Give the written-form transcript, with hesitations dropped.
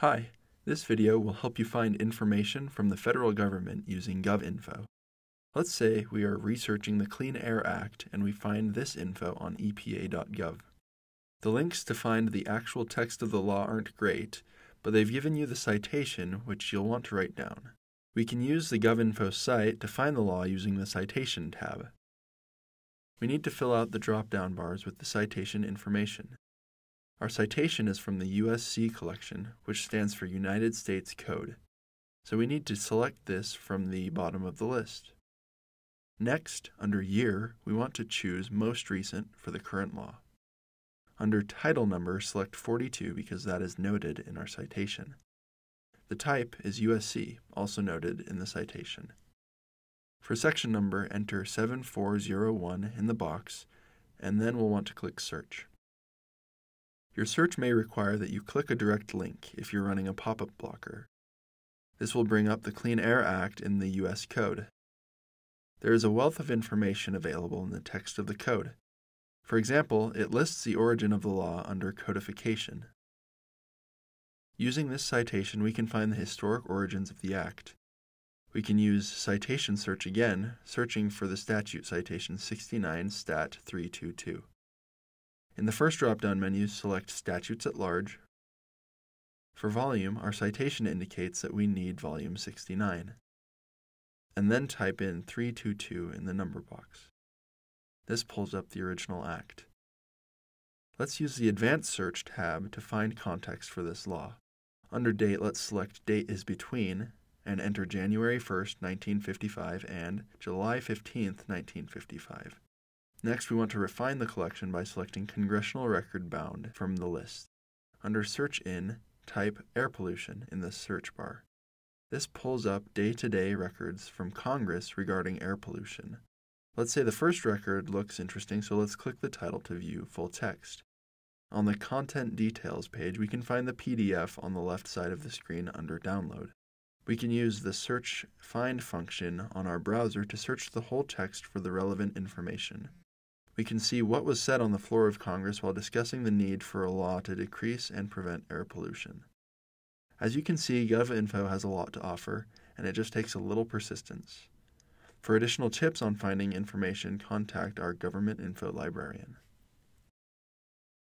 Hi, this video will help you find information from the federal government using GovInfo. Let's say we are researching the Clean Air Act and we find this info on EPA.gov. The links to find the actual text of the law aren't great, but they've given you the citation, which you'll want to write down. We can use the GovInfo site to find the law using the Citation tab. We need to fill out the drop-down bars with the citation information. Our citation is from the USC collection, which stands for United States Code, so we need to select this from the bottom of the list. Next, under Year, we want to choose Most Recent for the current law. Under Title Number, select 42 because that is noted in our citation. The type is USC, also noted in the citation. For section number, enter 7401 in the box, and then we'll want to click Search. Your search may require that you click a direct link if you're running a pop-up blocker. This will bring up the Clean Air Act in the U.S. Code. There is a wealth of information available in the text of the code. For example, it lists the origin of the law under Codification. Using this citation, we can find the historic origins of the Act. We can use Citation Search again, searching for the statute citation 69 Stat 322. In the first drop-down menu, select Statutes at Large. For volume, our citation indicates that we need volume 69. And then type in 322 in the number box. This pulls up the original act. Let's use the Advanced Search tab to find context for this law. Under Date, let's select Date is Between and enter January 1st, 1955 and July 15th, 1955. Next, we want to refine the collection by selecting Congressional Record Bound from the list. Under Search In, type Air Pollution in the search bar. This pulls up day-to-day records from Congress regarding air pollution. Let's say the first record looks interesting, so let's click the title to view full text. On the Content Details page, we can find the PDF on the left side of the screen under Download. We can use the Search Find function on our browser to search the whole text for the relevant information. We can see what was said on the floor of Congress while discussing the need for a law to decrease and prevent air pollution. As you can see, GovInfo has a lot to offer, and it just takes a little persistence. For additional tips on finding information, contact our Government Info librarian.